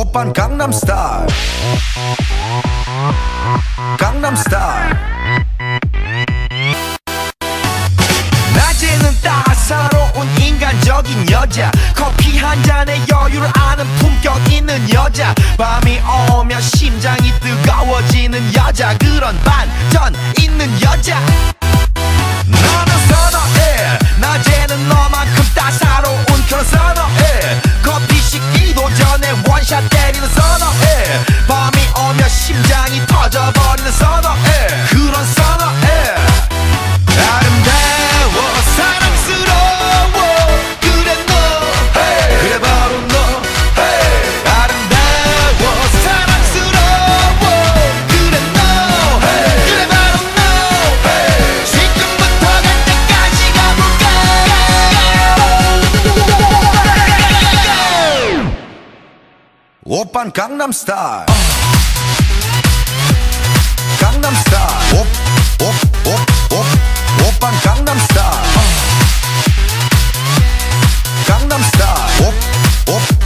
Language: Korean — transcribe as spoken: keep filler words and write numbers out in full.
오빤 강남 스타일 강남 스타일 낮에는 따사로운 인간적인 여자 커피 한 잔에 여유를 아는 품격 있는 여자 밤이 오면 심장이 뜨거워지는 여자 그런 반전 있는 여자 너는 선호해 낮에는 너만큼 따사로운 그런 선호해 커피 식기도 전에 원샷 때리는 선호해 밤이 오면 심장이 터져버리는 선호해 그런 선호해 아름다워 사랑스러워 그래 너 hey. 그래 바로 너 hey. 아름다워 사랑스러워 그래 너 hey. 그래 바로 너 hey. 지금부터 갈 때까지 가볼까 오빤 강남 스타일 강남 스타일 오빤 강남 스타일 강남 스타일